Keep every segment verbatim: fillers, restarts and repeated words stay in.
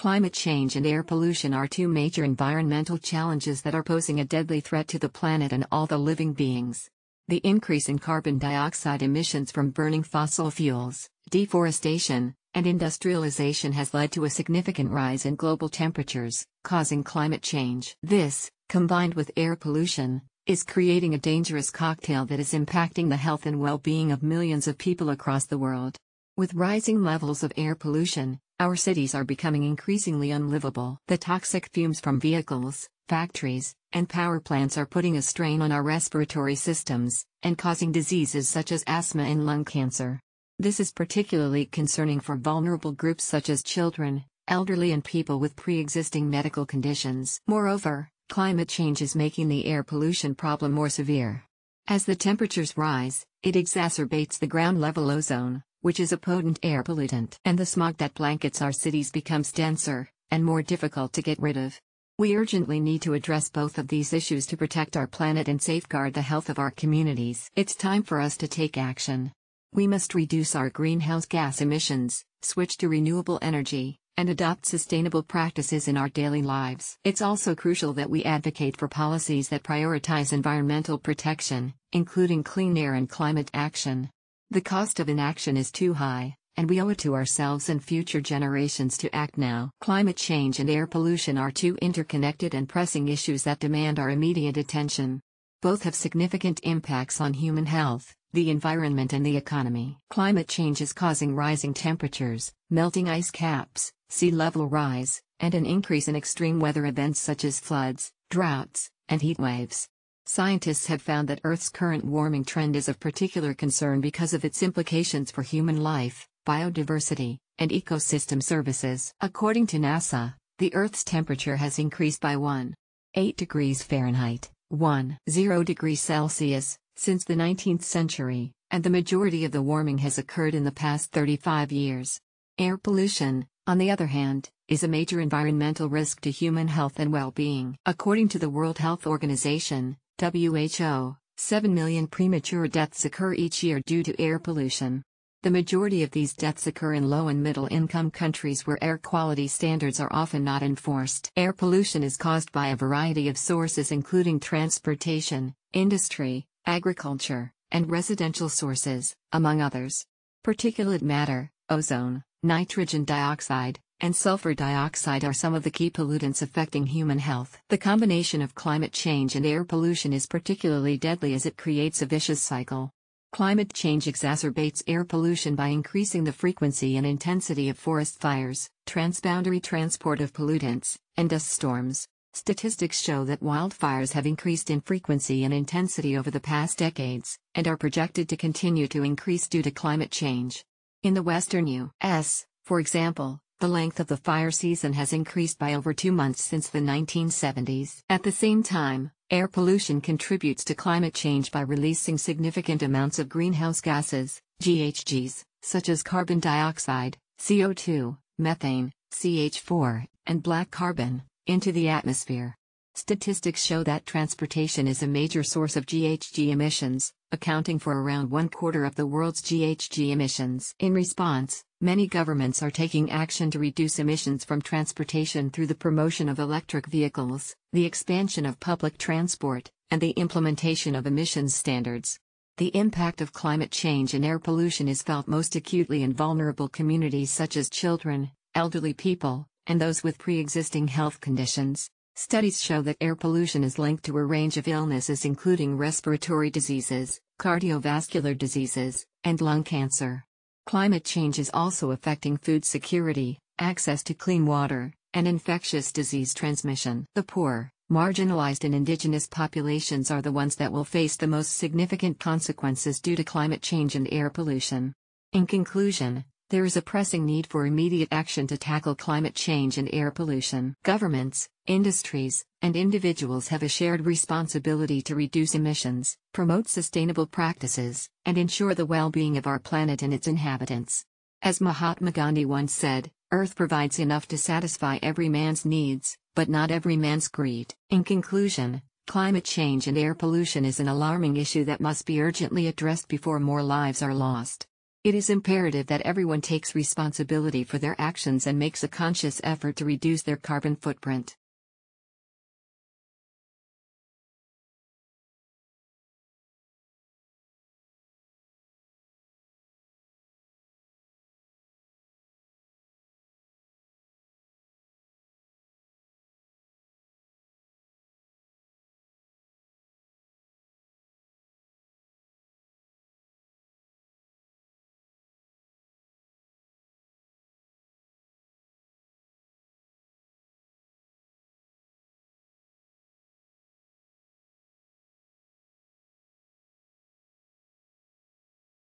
Climate change and air pollution are two major environmental challenges that are posing a deadly threat to the planet and all the living beings. The increase in carbon dioxide emissions from burning fossil fuels, deforestation, and industrialization has led to a significant rise in global temperatures, causing climate change. This, combined with air pollution, is creating a dangerous cocktail that is impacting the health and well-being of millions of people across the world. With rising levels of air pollution, our cities are becoming increasingly unlivable. The toxic fumes from vehicles, factories, and power plants are putting a strain on our respiratory systems, and causing diseases such as asthma and lung cancer. This is particularly concerning for vulnerable groups such as children, elderly, and people with pre-existing medical conditions. Moreover, climate change is making the air pollution problem more severe. As the temperatures rise, it exacerbates the ground-level ozone, which is a potent air pollutant. And the smog that blankets our cities becomes denser, and more difficult to get rid of. We urgently need to address both of these issues to protect our planet and safeguard the health of our communities. It's time for us to take action. We must reduce our greenhouse gas emissions, switch to renewable energy, and adopt sustainable practices in our daily lives. It's also crucial that we advocate for policies that prioritize environmental protection, including clean air and climate action. The cost of inaction is too high, and we owe it to ourselves and future generations to act now. Climate change and air pollution are two interconnected and pressing issues that demand our immediate attention. Both have significant impacts on human health, the environment, and the economy. Climate change is causing rising temperatures, melting ice caps, sea level rise, and an increase in extreme weather events such as floods, droughts, and heat waves. Scientists have found that Earth's current warming trend is of particular concern because of its implications for human life, biodiversity, and ecosystem services. According to NASA, the Earth's temperature has increased by one point eight degrees Fahrenheit, one point zero degrees Celsius, since the nineteenth century, and the majority of the warming has occurred in the past thirty-five years. Air pollution, on the other hand, is a major environmental risk to human health and well-being. According to the World Health Organization, W H O, seven million premature deaths occur each year due to air pollution. The majority of these deaths occur in low- and middle-income countries where air quality standards are often not enforced. Air pollution is caused by a variety of sources including transportation, industry, agriculture, and residential sources, among others. Particulate matter, ozone, nitrogen dioxide, and sulfur dioxide are some of the key pollutants affecting human health. The combination of climate change and air pollution is particularly deadly as it creates a vicious cycle. Climate change exacerbates air pollution by increasing the frequency and intensity of forest fires, transboundary transport of pollutants, and dust storms. Statistics show that wildfires have increased in frequency and intensity over the past decades, and are projected to continue to increase due to climate change. In the western U S, for example, the length of the fire season has increased by over two months since the nineteen seventies. At the same time, air pollution contributes to climate change by releasing significant amounts of greenhouse gases, G H Gs, such as carbon dioxide, C O two, methane, C H four, and black carbon, into the atmosphere. Statistics show that transportation is a major source of G H G emissions, accounting for around one quarter of the world's G H G emissions. In response, many governments are taking action to reduce emissions from transportation through the promotion of electric vehicles, the expansion of public transport, and the implementation of emissions standards. The impact of climate change and air pollution is felt most acutely in vulnerable communities such as children, elderly people, and those with pre-existing health conditions. Studies show that air pollution is linked to a range of illnesses including respiratory diseases, cardiovascular diseases, and lung cancer. Climate change is also affecting food security, access to clean water, and infectious disease transmission. The poor, marginalized, and indigenous populations are the ones that will face the most significant consequences due to climate change and air pollution. In conclusion, there is a pressing need for immediate action to tackle climate change and air pollution. Governments, industries, and individuals have a shared responsibility to reduce emissions, promote sustainable practices, and ensure the well-being of our planet and its inhabitants. As Mahatma Gandhi once said, "Earth provides enough to satisfy every man's needs, but not every man's greed." In conclusion, climate change and air pollution is an alarming issue that must be urgently addressed before more lives are lost. It is imperative that everyone takes responsibility for their actions and makes a conscious effort to reduce their carbon footprint.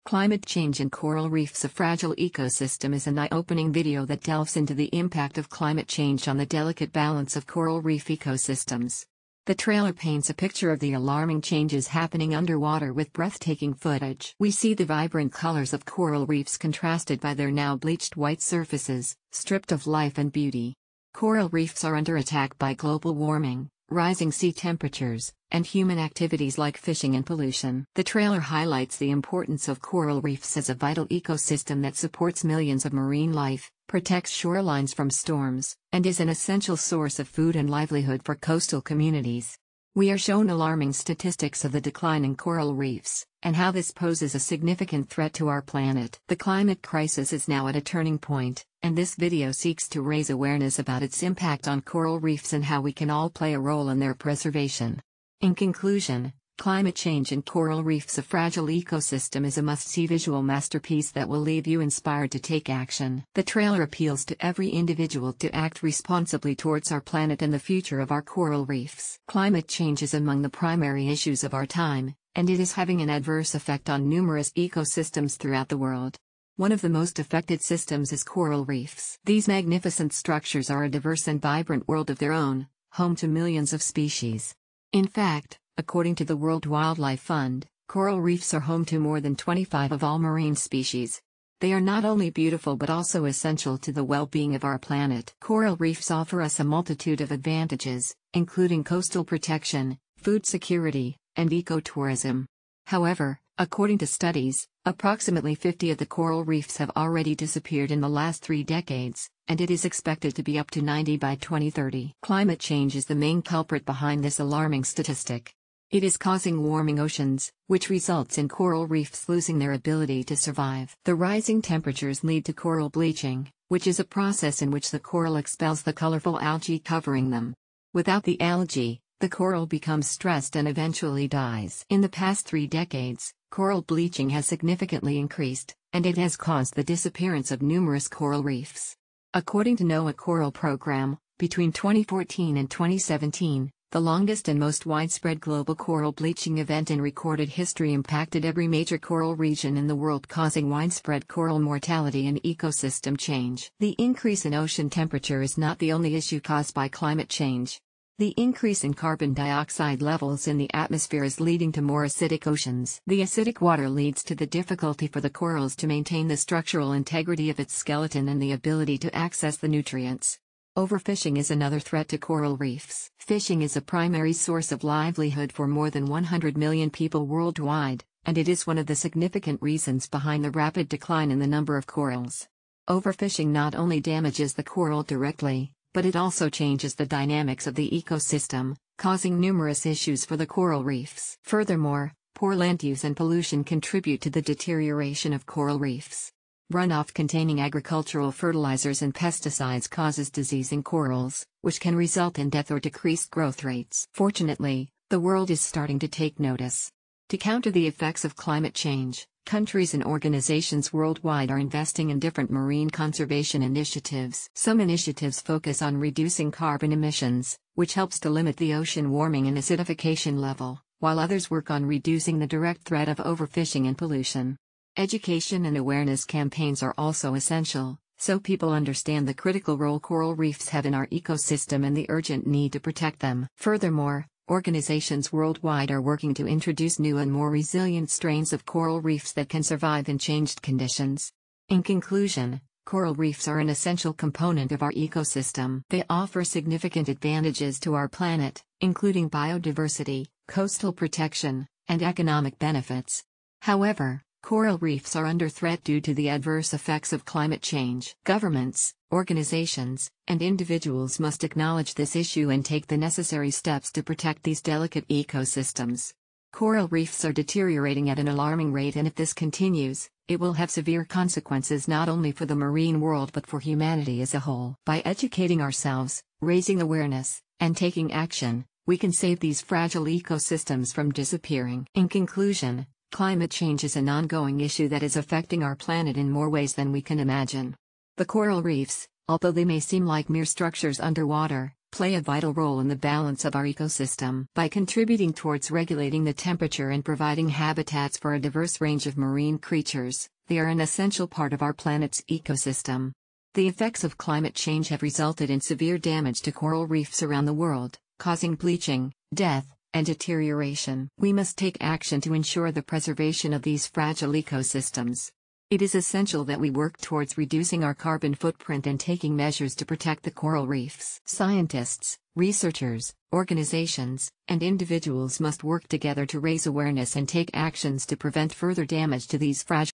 Climate change and coral reefs. A fragile ecosystem is an eye-opening video that delves into the impact of climate change on the delicate balance of coral reef ecosystems. The trailer paints a picture of the alarming changes happening underwater with breathtaking footage. We see the vibrant colors of coral reefs contrasted by their now bleached white surfaces, stripped of life and beauty. Coral reefs are under attack by global warming, rising sea temperatures, and human activities like fishing and pollution. The trailer highlights the importance of coral reefs as a vital ecosystem that supports millions of marine life, protects shorelines from storms, and is an essential source of food and livelihood for coastal communities. We are shown alarming statistics of the decline in coral reefs, and how this poses a significant threat to our planet. The climate crisis is now at a turning point, and this video seeks to raise awareness about its impact on coral reefs and how we can all play a role in their preservation. In conclusion, Climate Change and Coral Reefs: A Fragile Ecosystem is a must-see visual masterpiece that will leave you inspired to take action. The trailer appeals to every individual to act responsibly towards our planet and the future of our coral reefs. Climate change is among the primary issues of our time, and it is having an adverse effect on numerous ecosystems throughout the world. One of the most affected systems is coral reefs. These magnificent structures are a diverse and vibrant world of their own, home to millions of species. In fact, according to the World Wildlife Fund, coral reefs are home to more than twenty-five of all marine species. They are not only beautiful but also essential to the well-being of our planet. Coral reefs offer us a multitude of advantages, including coastal protection, food security, and ecotourism. However, according to studies, approximately fifty of the coral reefs have already disappeared in the last three decades, and it is expected to be up to ninety by twenty thirty. Climate change is the main culprit behind this alarming statistic. It is causing warming oceans, which results in coral reefs losing their ability to survive. The rising temperatures lead to coral bleaching, which is a process in which the coral expels the colorful algae covering them. Without the algae, the coral becomes stressed and eventually dies. In the past three decades, coral bleaching has significantly increased, and it has caused the disappearance of numerous coral reefs. According to NOAA Coral Program, between twenty fourteen and twenty seventeen, the longest and most widespread global coral bleaching event in recorded history impacted every major coral region in the world, causing widespread coral mortality and ecosystem change. The increase in ocean temperature is not the only issue caused by climate change. The increase in carbon dioxide levels in the atmosphere is leading to more acidic oceans. The acidic water leads to the difficulty for the corals to maintain the structural integrity of its skeleton and the ability to access the nutrients. Overfishing is another threat to coral reefs. Fishing is a primary source of livelihood for more than one hundred million people worldwide, and it is one of the significant reasons behind the rapid decline in the number of corals. Overfishing not only damages the coral directly, but it also changes the dynamics of the ecosystem, causing numerous issues for the coral reefs. Furthermore, poor land use and pollution contribute to the deterioration of coral reefs. Runoff containing agricultural fertilizers and pesticides causes disease in corals, which can result in death or decreased growth rates. Fortunately, the world is starting to take notice. To counter the effects of climate change, countries and organizations worldwide are investing in different marine conservation initiatives. Some initiatives focus on reducing carbon emissions, which helps to limit the ocean warming and acidification level, while others work on reducing the direct threat of overfishing and pollution. Education and awareness campaigns are also essential, so people understand the critical role coral reefs have in our ecosystem and the urgent need to protect them. Furthermore, organizations worldwide are working to introduce new and more resilient strains of coral reefs that can survive in changed conditions. In conclusion, coral reefs are an essential component of our ecosystem. They offer significant advantages to our planet, including biodiversity, coastal protection, and economic benefits. However, Coral reefs are under threat due to the adverse effects of climate change. Governments, organizations, and individuals must acknowledge this issue and take the necessary steps to protect these delicate ecosystems. Coral reefs are deteriorating at an alarming rate, and if this continues, it will have severe consequences not only for the marine world but for humanity as a whole. By educating ourselves, raising awareness, and taking action, we can save these fragile ecosystems from disappearing. In conclusion, climate change is an ongoing issue that is affecting our planet in more ways than we can imagine. The coral reefs, although they may seem like mere structures underwater, play a vital role in the balance of our ecosystem. By contributing towards regulating the temperature and providing habitats for a diverse range of marine creatures, they are an essential part of our planet's ecosystem. The effects of climate change have resulted in severe damage to coral reefs around the world, causing bleaching, death, and deterioration. We must take action to ensure the preservation of these fragile ecosystems. It is essential that we work towards reducing our carbon footprint and taking measures to protect the coral reefs. Scientists, researchers, organizations, and individuals must work together to raise awareness and take actions to prevent further damage to these fragile .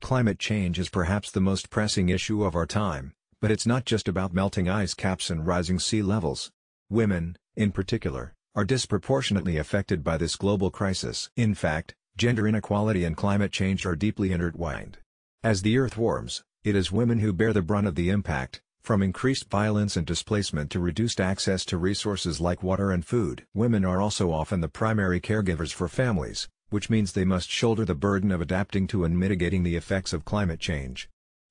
Climate change is perhaps the most pressing issue of our time, but it's not just about melting ice caps and rising sea levels. Women, in particular, are disproportionately affected by this global crisis. In fact, gender inequality and climate change are deeply intertwined. As the Earth warms, it is women who bear the brunt of the impact, from increased violence and displacement to reduced access to resources like water and food. Women are also often the primary caregivers for families, which means they must shoulder the burden of adapting to and mitigating the effects of climate change.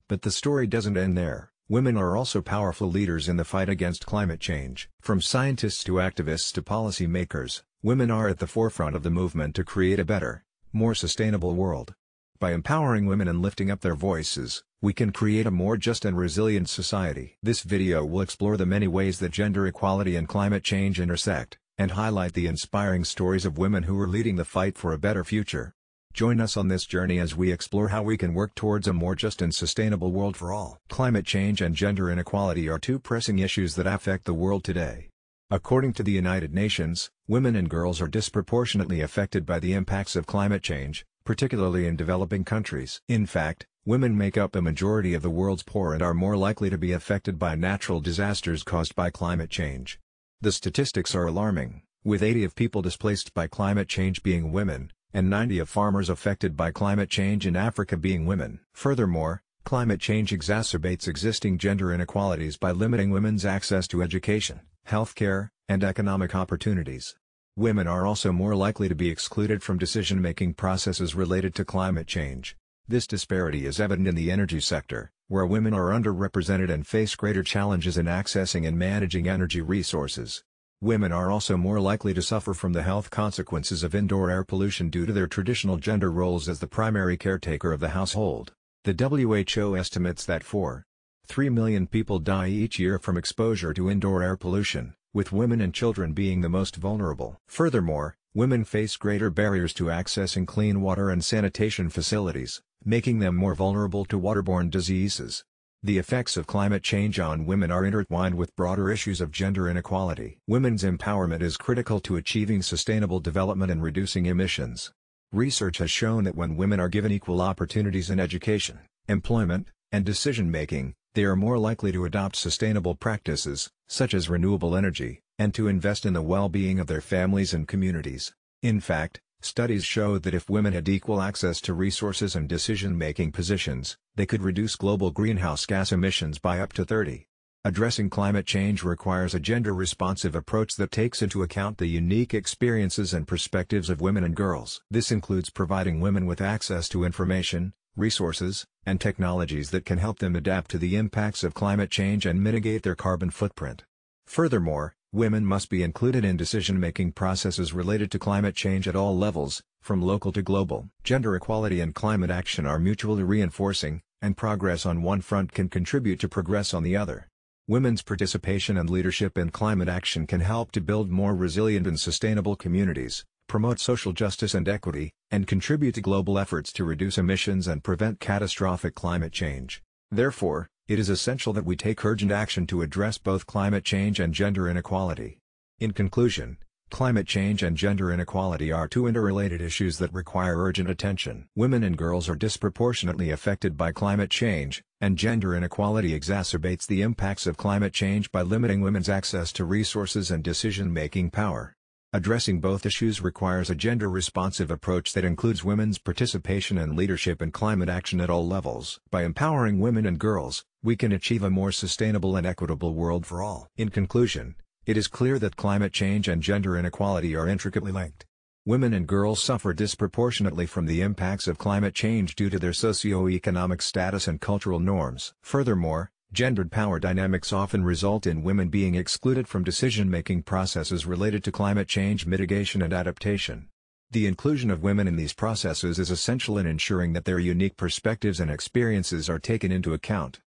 But the story doesn't end there. Women are also powerful leaders in the fight against climate change. From scientists to activists to policy makers, women are at the forefront of the movement to create a better, more sustainable world. By empowering women and lifting up their voices, we can create a more just and resilient society. This video will explore the many ways that gender equality and climate change intersect, and highlight the inspiring stories of women who are leading the fight for a better future. Join us on this journey as we explore how we can work towards a more just and sustainable world for all. Climate change and gender inequality are two pressing issues that affect the world today. According to the United Nations, women and girls are disproportionately affected by the impacts of climate change, particularly in developing countries. In fact, women make up a majority of the world's poor and are more likely to be affected by natural disasters caused by climate change. The statistics are alarming, with eighty of people displaced by climate change being women, and ninety of farmers affected by climate change in Africa being women. Furthermore, climate change exacerbates existing gender inequalities by limiting women's access to education, healthcare, and economic opportunities. Women are also more likely to be excluded from decision-making processes related to climate change. This disparity is evident in the energy sector, where women are underrepresented and face greater challenges in accessing and managing energy resources. Women are also more likely to suffer from the health consequences of indoor air pollution due to their traditional gender roles as the primary caretaker of the household. The W H O estimates that four point three million people die each year from exposure to indoor air pollution, with women and children being the most vulnerable. Furthermore, women face greater barriers to accessing clean water and sanitation facilities, making them more vulnerable to waterborne diseases. The effects of climate change on women are intertwined with broader issues of gender inequality. Women's empowerment is critical to achieving sustainable development and reducing emissions. Research has shown that when women are given equal opportunities in education, employment, and decision-making, they are more likely to adopt sustainable practices, such as renewable energy, and to invest in the well-being of their families and communities. In fact, studies showed that if women had equal access to resources and decision-making positions, they could reduce global greenhouse gas emissions by up to thirty percent. Addressing climate change requires a gender-responsive approach that takes into account the unique experiences and perspectives of women and girls. This includes providing women with access to information, resources, and technologies that can help them adapt to the impacts of climate change and mitigate their carbon footprint. Furthermore, women must be included in decision-making processes related to climate change at all levels, from local to global. Gender equality and climate action are mutually reinforcing, and progress on one front can contribute to progress on the other. Women's participation and leadership in climate action can help to build more resilient and sustainable communities, promote social justice and equity, and contribute to global efforts to reduce emissions and prevent catastrophic climate change. Therefore, it is essential that we take urgent action to address both climate change and gender inequality. In conclusion, Climate change and gender inequality are two interrelated issues that require urgent attention. Women and girls are disproportionately affected by climate change, and gender inequality exacerbates the impacts of climate change by limiting women's access to resources and decision-making power. Addressing both issues requires a gender-responsive approach that includes women's participation and leadership in climate action at all levels. By empowering women and girls, we can achieve a more sustainable and equitable world for all. In conclusion, it is clear that climate change and gender inequality are intricately linked. Women and girls suffer disproportionately from the impacts of climate change due to their socioeconomic status and cultural norms. Furthermore, gendered power dynamics often result in women being excluded from decision-making processes related to climate change mitigation and adaptation. The inclusion of women in these processes is essential in ensuring that their unique perspectives and experiences are taken into account.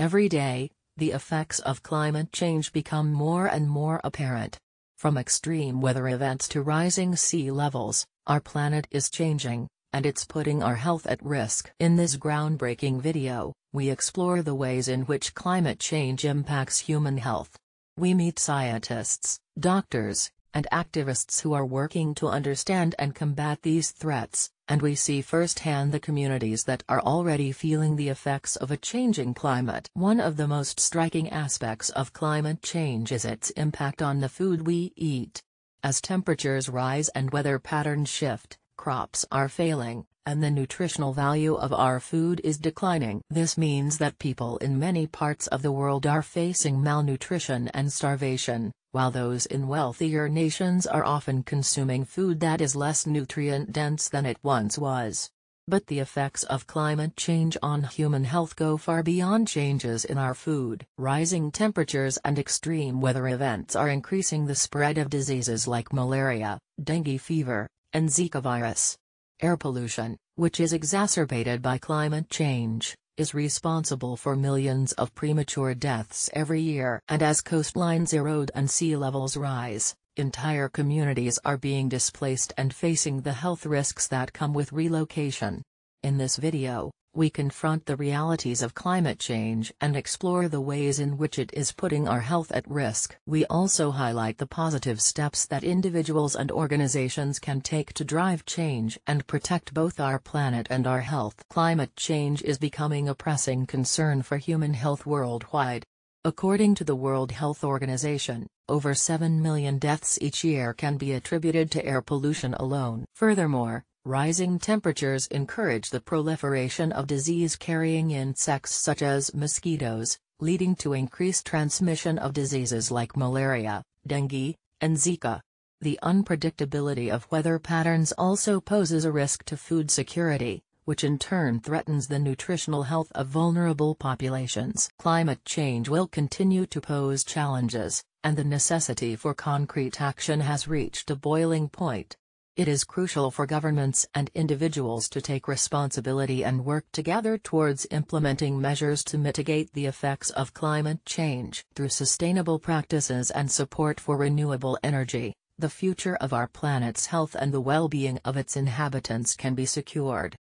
Every day, the effects of climate change become more and more apparent. From extreme weather events to rising sea levels, our planet is changing, and it's putting our health at risk. In this groundbreaking video, we explore the ways in which climate change impacts human health. We meet scientists, doctors, and activists who are working to understand and combat these threats. And we see firsthand the communities that are already feeling the effects of a changing climate. One of the most striking aspects of climate change is its impact on the food we eat. As temperatures rise and weather patterns shift, crops are failing, and the nutritional value of our food is declining. This means that people in many parts of the world are facing malnutrition and starvation, while those in wealthier nations are often consuming food that is less nutrient-dense than it once was. But the effects of climate change on human health go far beyond changes in our food. Rising temperatures and extreme weather events are increasing the spread of diseases like malaria, dengue fever, and Zika virus. Air pollution, which is exacerbated by climate change, is responsible for millions of premature deaths every year. And as coastlines erode and sea levels rise, entire communities are being displaced and facing the health risks that come with relocation. In this video, we confront the realities of climate change and explore the ways in which it is putting our health at risk. We also highlight the positive steps that individuals and organizations can take to drive change and protect both our planet and our health. Climate change is becoming a pressing concern for human health worldwide. According to the World Health Organization, over seven million deaths each year can be attributed to air pollution alone. Furthermore, rising temperatures encourage the proliferation of disease-carrying insects such as mosquitoes, leading to increased transmission of diseases like malaria, dengue, and Zika. The unpredictability of weather patterns also poses a risk to food security, which in turn threatens the nutritional health of vulnerable populations. Climate change will continue to pose challenges, and the necessity for concrete action has reached a boiling point. It is crucial for governments and individuals to take responsibility and work together towards implementing measures to mitigate the effects of climate change. Through sustainable practices and support for renewable energy, the future of our planet's health and the well-being of its inhabitants can be secured.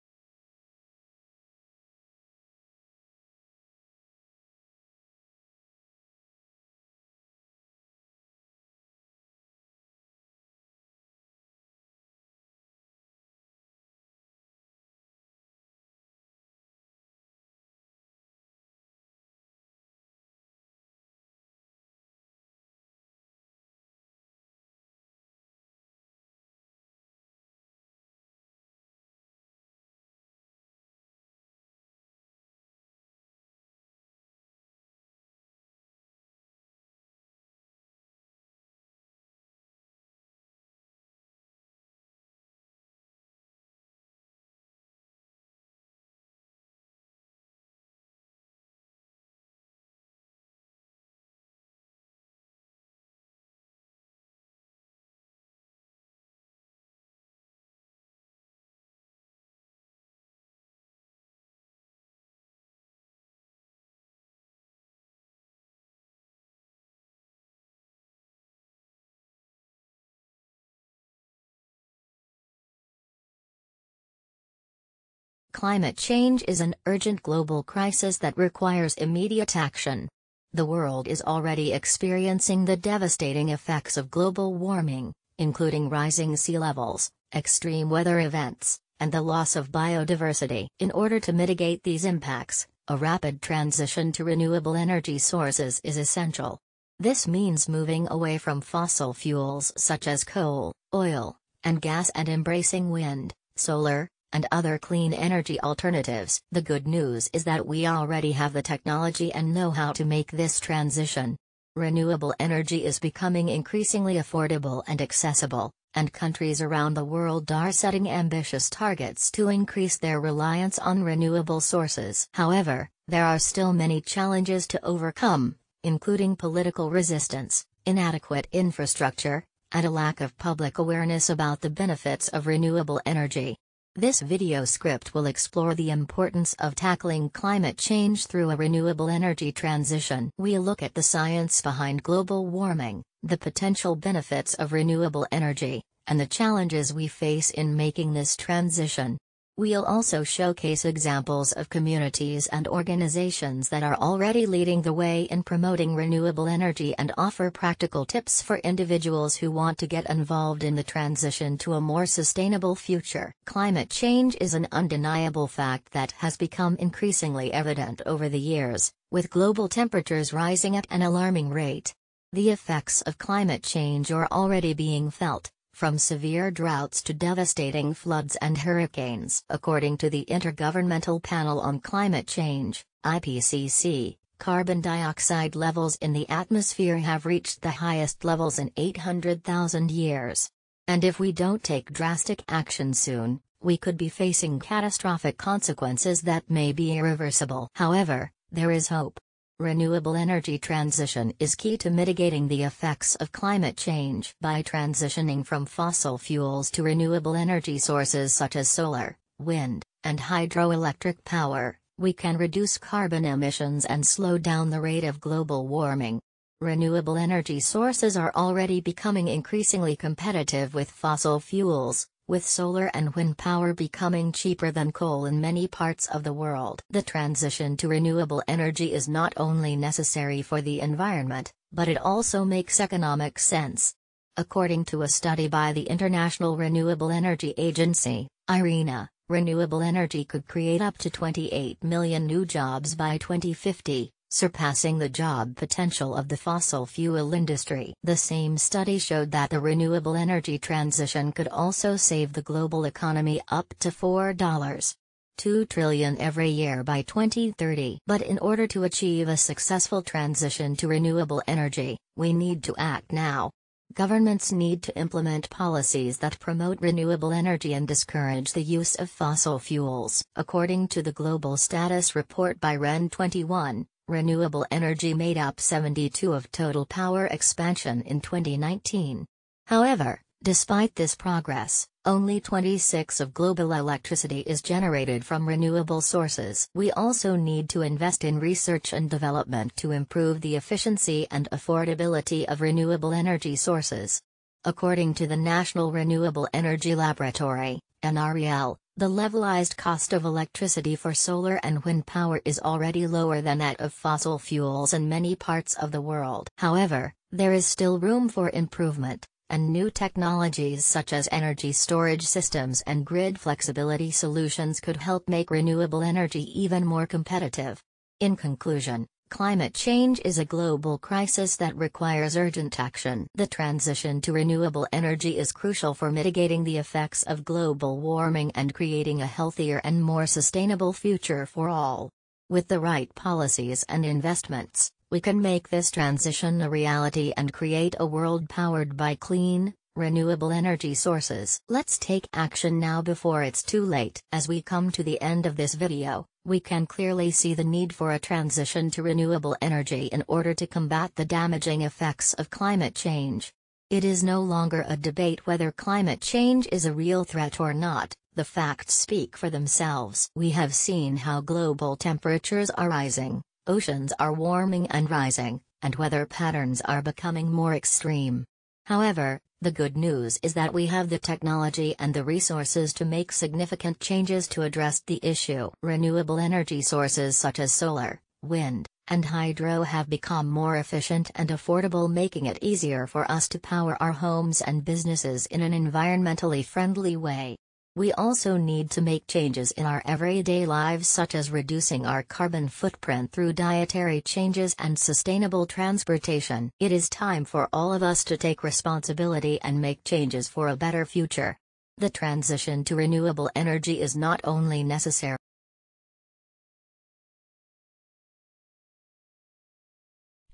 Climate change is an urgent global crisis that requires immediate action. The world is already experiencing the devastating effects of global warming, including rising sea levels, extreme weather events, and the loss of biodiversity. In order to mitigate these impacts, a rapid transition to renewable energy sources is essential. This means moving away from fossil fuels such as coal, oil, and gas and embracing wind, solar, and other clean energy alternatives. The good news is that we already have the technology and know-how to make this transition. Renewable energy is becoming increasingly affordable and accessible, and countries around the world are setting ambitious targets to increase their reliance on renewable sources. However, there are still many challenges to overcome, including political resistance, inadequate infrastructure, and a lack of public awareness about the benefits of renewable energy. This video script will explore the importance of tackling climate change through a renewable energy transition. We look at the science behind global warming, the potential benefits of renewable energy, and the challenges we face in making this transition. We'll also showcase examples of communities and organizations that are already leading the way in promoting renewable energy and offer practical tips for individuals who want to get involved in the transition to a more sustainable future. Climate change is an undeniable fact that has become increasingly evident over the years, with global temperatures rising at an alarming rate. The effects of climate change are already being felt, from severe droughts to devastating floods and hurricanes. According to the Intergovernmental Panel on Climate Change, I P C C, carbon dioxide levels in the atmosphere have reached the highest levels in eight hundred thousand years. And if we don't take drastic action soon, we could be facing catastrophic consequences that may be irreversible. However, there is hope. Renewable energy transition is key to mitigating the effects of climate change. By transitioning from fossil fuels to renewable energy sources such as solar, wind, and hydroelectric power, we can reduce carbon emissions and slow down the rate of global warming. Renewable energy sources are already becoming increasingly competitive with fossil fuels, with solar and wind power becoming cheaper than coal in many parts of the world. The transition to renewable energy is not only necessary for the environment, but it also makes economic sense. According to a study by the International Renewable Energy Agency, IRENA, renewable energy could create up to twenty-eight million new jobs by twenty fifty. Surpassing the job potential of the fossil fuel industry. The same study showed that the renewable energy transition could also save the global economy up to four point two trillion dollars every year by twenty thirty. But in order to achieve a successful transition to renewable energy, we need to act now. Governments need to implement policies that promote renewable energy and discourage the use of fossil fuels. According to the Global Status Report by R E N twenty-one, renewable energy made up seventy-two percent of total power expansion in twenty nineteen. However, despite this progress, only twenty-six percent of global electricity is generated from renewable sources. We also need to invest in research and development to improve the efficiency and affordability of renewable energy sources. According to the National Renewable Energy Laboratory, N R E L, the levelized cost of electricity for solar and wind power is already lower than that of fossil fuels in many parts of the world. However, there is still room for improvement, and new technologies such as energy storage systems and grid flexibility solutions could help make renewable energy even more competitive. In conclusion, climate change is a global crisis that requires urgent action. The transition to renewable energy is crucial for mitigating the effects of global warming and creating a healthier and more sustainable future for all. With the right policies and investments, we can make this transition a reality and create a world powered by clean, renewable energy sources. Let's take action now before it's too late. As we come to the end of this video, we can clearly see the need for a transition to renewable energy in order to combat the damaging effects of climate change. It is no longer a debate whether climate change is a real threat or not, the facts speak for themselves. We have seen how global temperatures are rising, oceans are warming and rising, and weather patterns are becoming more extreme. However, The good news is that we have the technology and the resources to make significant changes to address the issue. Renewable energy sources such as solar, wind, and hydro have become more efficient and affordable, making it easier for us to power our homes and businesses in an environmentally friendly way. We also need to make changes in our everyday lives, such as reducing our carbon footprint through dietary changes and sustainable transportation. It is time for all of us to take responsibility and make changes for a better future. The transition to renewable energy is not only necessary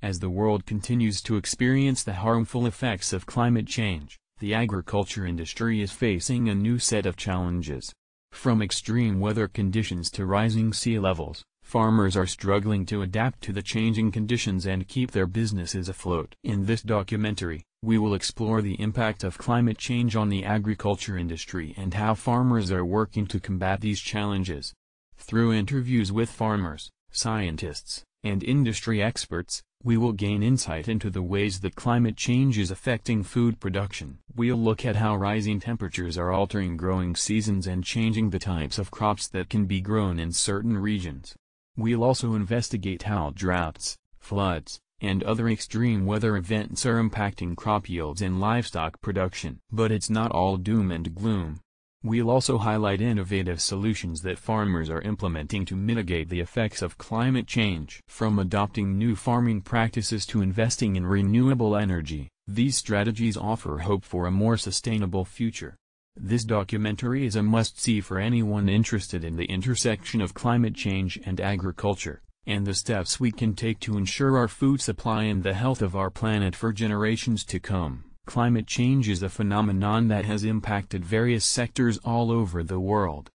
as the world continues to experience the harmful effects of climate change. The agriculture industry is facing a new set of challenges. From extreme weather conditions to rising sea levels, farmers are struggling to adapt to the changing conditions and keep their businesses afloat. In this documentary, we will explore the impact of climate change on the agriculture industry and how farmers are working to combat these challenges. Through interviews with farmers, scientists, and industry experts, we will gain insight into the ways that climate change is affecting food production. We'll look at how rising temperatures are altering growing seasons and changing the types of crops that can be grown in certain regions. We'll also investigate how droughts, floods, and other extreme weather events are impacting crop yields and livestock production. But it's not all doom and gloom. We'll also highlight innovative solutions that farmers are implementing to mitigate the effects of climate change. From adopting new farming practices to investing in renewable energy, these strategies offer hope for a more sustainable future. This documentary is a must-see for anyone interested in the intersection of climate change and agriculture, and the steps we can take to ensure our food supply and the health of our planet for generations to come. Climate change is a phenomenon that has impacted various sectors all over the world.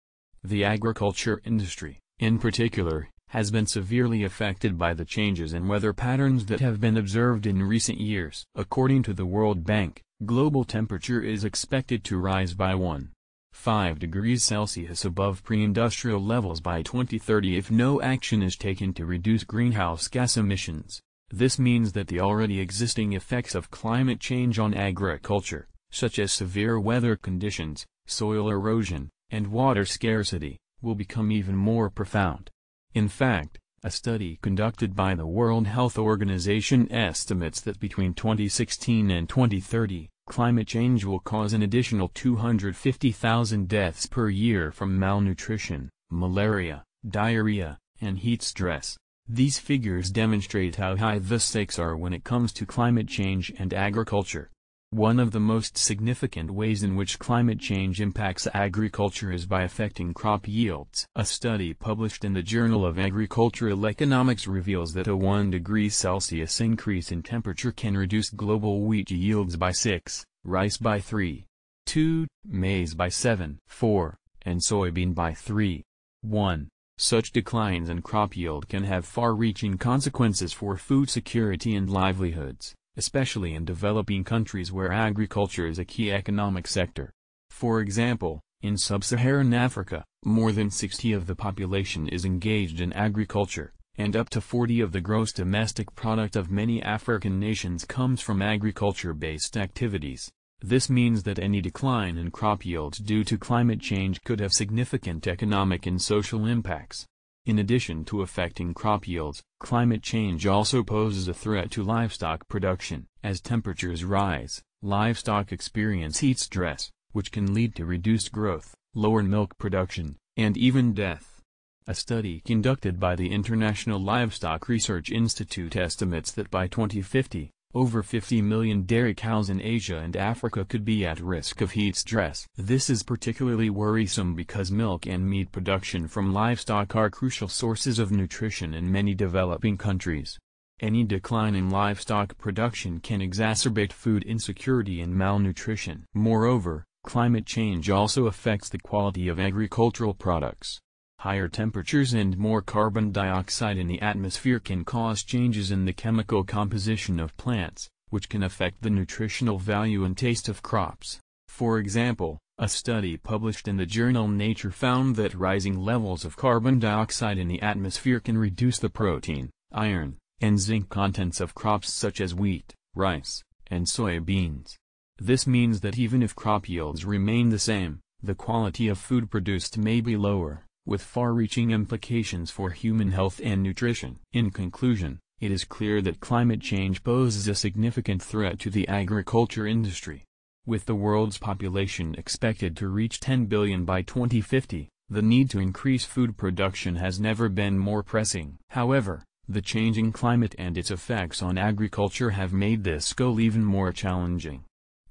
The agriculture industry, in particular, has been severely affected by the changes in weather patterns that have been observed in recent years. According to the World Bank, global temperature is expected to rise by one point five degrees Celsius above pre-industrial levels by twenty thirty if no action is taken to reduce greenhouse gas emissions. This means that the already existing effects of climate change on agriculture, such as severe weather conditions, soil erosion, and water scarcity, will become even more profound. In fact, a study conducted by the World Health Organization estimates that between twenty sixteen and twenty thirty, climate change will cause an additional two hundred fifty thousand deaths per year from malnutrition, malaria, diarrhea, and heat stress. These figures demonstrate how high the stakes are when it comes to climate change and agriculture. One of the most significant ways in which climate change impacts agriculture is by affecting crop yields. A study published in the Journal of Agricultural Economics reveals that a one degree Celsius increase in temperature can reduce global wheat yields by six, rice by three point two, maize by seven point four, and soybean by three point one. Such declines in crop yield can have far-reaching consequences for food security and livelihoods, especially in developing countries where agriculture is a key economic sector. For example, in sub-Saharan Africa, more than sixty percent of the population is engaged in agriculture, and up to forty percent of the gross domestic product of many African nations comes from agriculture-based activities. This means that any decline in crop yields due to climate change could have significant economic and social impacts. In addition to affecting crop yields, climate change also poses a threat to livestock production. As temperatures rise, livestock experience heat stress, which can lead to reduced growth, lower milk production, and even death. A study conducted by the International Livestock Research Institute estimates that by twenty fifty, over fifty million dairy cows in Asia and Africa could be at risk of heat stress. This is particularly worrisome because milk and meat production from livestock are crucial sources of nutrition in many developing countries. Any decline in livestock production can exacerbate food insecurity and malnutrition. Moreover, climate change also affects the quality of agricultural products. Higher temperatures and more carbon dioxide in the atmosphere can cause changes in the chemical composition of plants, which can affect the nutritional value and taste of crops. For example, a study published in the journal Nature found that rising levels of carbon dioxide in the atmosphere can reduce the protein, iron, and zinc contents of crops such as wheat, rice, and soybeans. This means that even if crop yields remain the same, the quality of food produced may be lower, with far-reaching implications for human health and nutrition. In conclusion, it is clear that climate change poses a significant threat to the agriculture industry. With the world's population expected to reach ten billion by twenty fifty, the need to increase food production has never been more pressing. However, the changing climate and its effects on agriculture have made this goal even more challenging.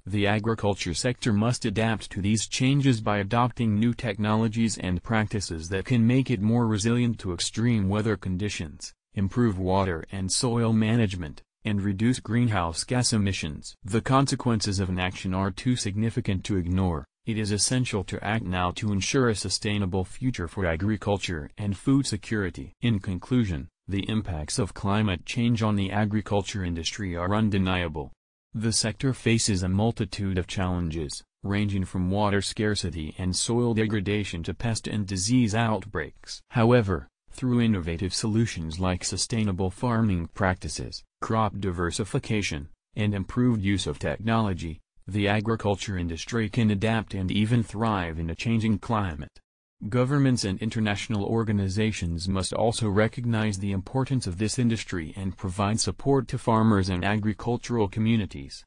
The agriculture sector must adapt to these changes by adopting new technologies and practices that can make it more resilient to extreme weather conditions, improve water and soil management, and reduce greenhouse gas emissions. The consequences of inaction are too significant to ignore. It is essential to act now to ensure a sustainable future for agriculture and food security. In conclusion, the impacts of climate change on the agriculture industry are undeniable. The sector faces a multitude of challenges, ranging from water scarcity and soil degradation to pest and disease outbreaks. However, through innovative solutions like sustainable farming practices, crop diversification, and improved use of technology, the agriculture industry can adapt and even thrive in a changing climate. Governments and international organizations must also recognize the importance of this industry and provide support to farmers and agricultural communities.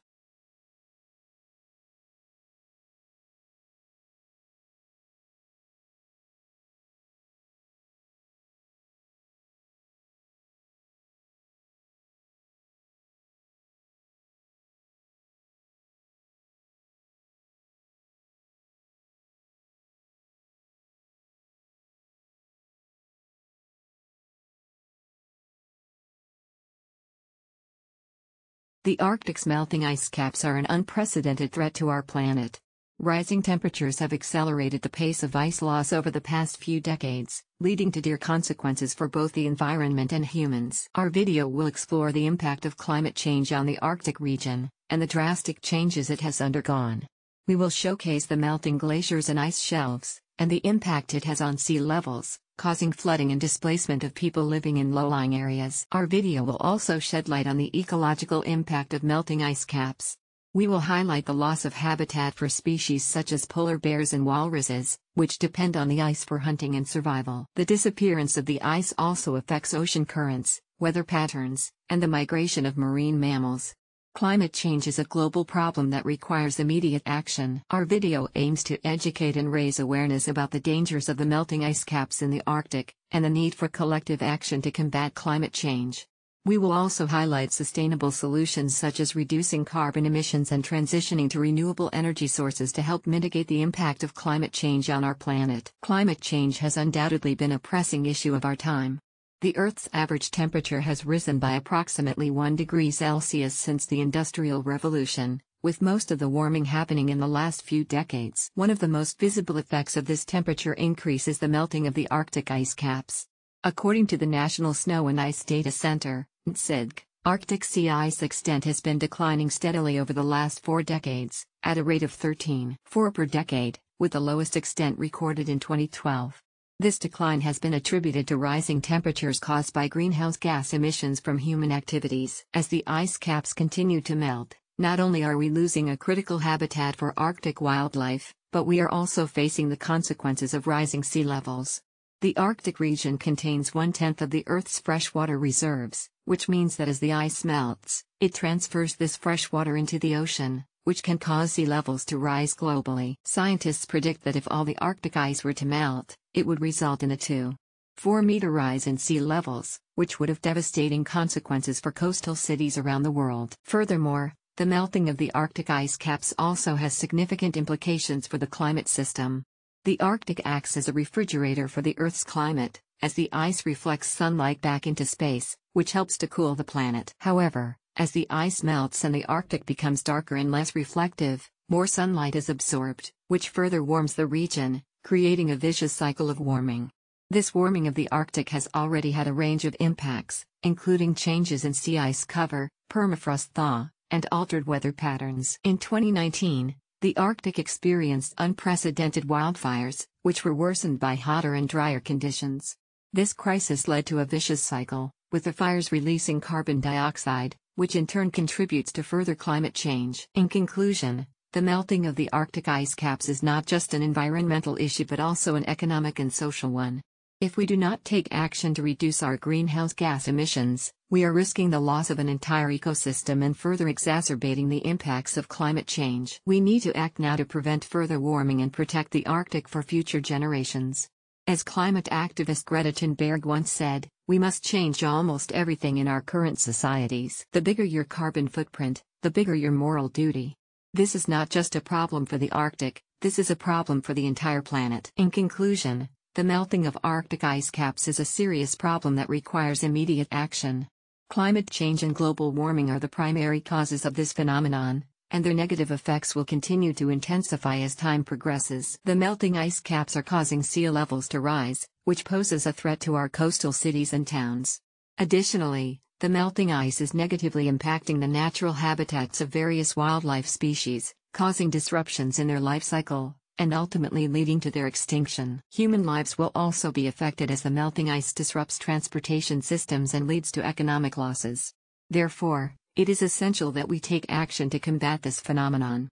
The Arctic's melting ice caps are an unprecedented threat to our planet. Rising temperatures have accelerated the pace of ice loss over the past few decades, leading to dire consequences for both the environment and humans. Our video will explore the impact of climate change on the Arctic region, and the drastic changes it has undergone. We will showcase the melting glaciers and ice shelves, and the impact it has on sea levels, causing flooding and displacement of people living in low-lying areas. Our video will also shed light on the ecological impact of melting ice caps. We will highlight the loss of habitat for species such as polar bears and walruses, which depend on the ice for hunting and survival. The disappearance of the ice also affects ocean currents, weather patterns, and the migration of marine mammals. Climate change is a global problem that requires immediate action. Our video aims to educate and raise awareness about the dangers of the melting ice caps in the Arctic, and the need for collective action to combat climate change. We will also highlight sustainable solutions such as reducing carbon emissions and transitioning to renewable energy sources to help mitigate the impact of climate change on our planet. Climate change has undoubtedly been a pressing issue of our time. The Earth's average temperature has risen by approximately one degree Celsius since the Industrial Revolution, with most of the warming happening in the last few decades. One of the most visible effects of this temperature increase is the melting of the Arctic ice caps. According to the National Snow and Ice Data Center, N S I D C, Arctic sea ice extent has been declining steadily over the last four decades, at a rate of thirteen point four per decade, with the lowest extent recorded in twenty twelve. This decline has been attributed to rising temperatures caused by greenhouse gas emissions from human activities. As the ice caps continue to melt, not only are we losing a critical habitat for Arctic wildlife, but we are also facing the consequences of rising sea levels. The Arctic region contains one-tenth of the Earth's freshwater reserves, which means that as the ice melts, it transfers this freshwater into the ocean, which can cause sea levels to rise globally. Scientists predict that if all the Arctic ice were to melt, it would result in a two point four meter rise in sea levels, which would have devastating consequences for coastal cities around the world. Furthermore, the melting of the Arctic ice caps also has significant implications for the climate system. The Arctic acts as a refrigerator for the Earth's climate, as the ice reflects sunlight back into space, which helps to cool the planet. However, as the ice melts and the Arctic becomes darker and less reflective, more sunlight is absorbed, which further warms the region, creating a vicious cycle of warming. This warming of the Arctic has already had a range of impacts, including changes in sea ice cover, permafrost thaw, and altered weather patterns. In twenty nineteen, the Arctic experienced unprecedented wildfires, which were worsened by hotter and drier conditions. This crisis led to a vicious cycle, with the fires releasing carbon dioxide, which in turn contributes to further climate change. In conclusion, The melting of the Arctic ice caps is not just an environmental issue but also an economic and social one. If we do not take action to reduce our greenhouse gas emissions, we are risking the loss of an entire ecosystem and further exacerbating the impacts of climate change. We need to act now to prevent further warming and protect the Arctic for future generations. As climate activist Greta Thunberg once said, we must change almost everything in our current societies. The bigger your carbon footprint, the bigger your moral duty. This is not just a problem for the Arctic, this is a problem for the entire planet. In conclusion, the melting of Arctic ice caps is a serious problem that requires immediate action. Climate change and global warming are the primary causes of this phenomenon, and their negative effects will continue to intensify as time progresses. The melting ice caps are causing sea levels to rise, which poses a threat to our coastal cities and towns. Additionally, the melting ice is negatively impacting the natural habitats of various wildlife species, causing disruptions in their life cycle, and ultimately leading to their extinction. Human lives will also be affected as the melting ice disrupts transportation systems and leads to economic losses. Therefore, it is essential that we take action to combat this phenomenon.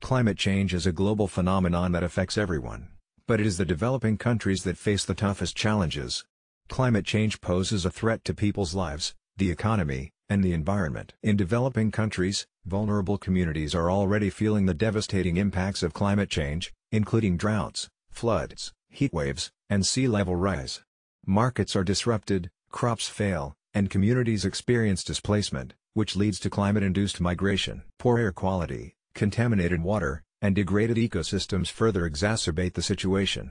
Climate change is a global phenomenon that affects everyone, but it is the developing countries that face the toughest challenges. Climate change poses a threat to people's lives, the economy, and the environment. In developing countries, vulnerable communities are already feeling the devastating impacts of climate change, including droughts, floods, heatwaves, and sea level rise. Markets are disrupted, crops fail, and communities experience displacement, which leads to climate-induced migration. Poor air quality, contaminated water, and degraded ecosystems further exacerbate the situation.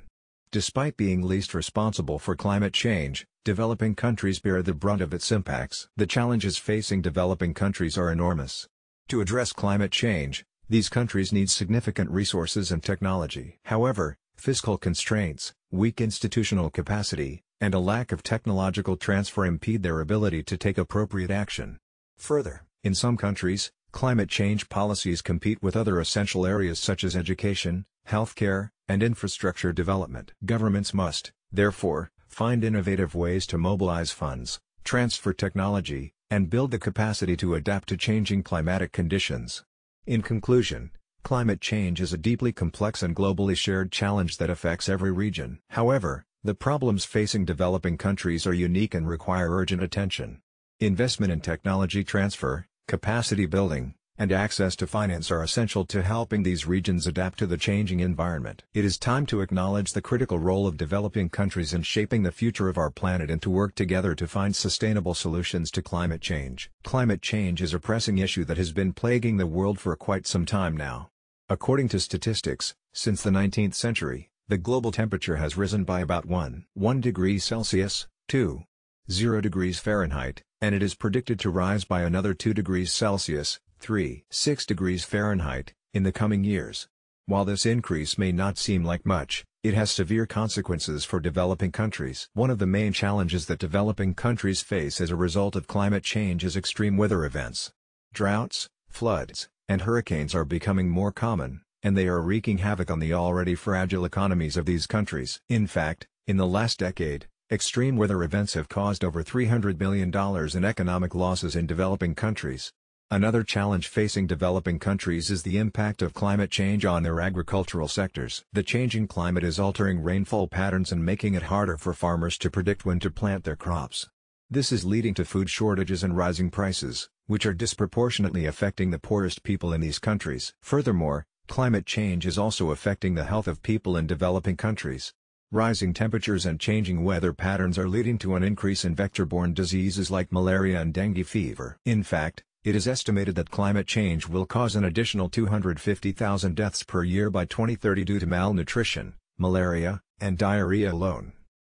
Despite being least responsible for climate change, developing countries bear the brunt of its impacts. The challenges facing developing countries are enormous. To address climate change, these countries need significant resources and technology. However, fiscal constraints, weak institutional capacity, and a lack of technological transfer impede their ability to take appropriate action. Further, in some countries, climate change policies compete with other essential areas such as education, healthcare, and infrastructure development. Governments must, therefore, find innovative ways to mobilize funds, transfer technology, and build the capacity to adapt to changing climatic conditions. In conclusion, climate change is a deeply complex and globally shared challenge that affects every region. However, the problems facing developing countries are unique and require urgent attention. Investment in technology transfer, capacity building, and access to finance are essential to helping these regions adapt to the changing environment. It is time to acknowledge the critical role of developing countries in shaping the future of our planet and to work together to find sustainable solutions to climate change. Climate change is a pressing issue that has been plaguing the world for quite some time now. According to statistics, since the nineteenth century, the global temperature has risen by about one point one degrees Celsius, two point zero degrees Fahrenheit, and it is predicted to rise by another two degrees Celsius, three point six degrees Fahrenheit, in the coming years. While this increase may not seem like much, it has severe consequences for developing countries. One of the main challenges that developing countries face as a result of climate change is extreme weather events. Droughts, floods, and hurricanes are becoming more common, and they are wreaking havoc on the already fragile economies of these countries. In fact, in the last decade, extreme weather events have caused over three hundred billion dollars in economic losses in developing countries. Another challenge facing developing countries is the impact of climate change on their agricultural sectors. The changing climate is altering rainfall patterns and making it harder for farmers to predict when to plant their crops. This is leading to food shortages and rising prices, which are disproportionately affecting the poorest people in these countries. Furthermore, climate change is also affecting the health of people in developing countries. Rising temperatures and changing weather patterns are leading to an increase in vector-borne diseases like malaria and dengue fever. In fact, it is estimated that climate change will cause an additional two hundred fifty thousand deaths per year by twenty thirty due to malnutrition, malaria, and diarrhea alone.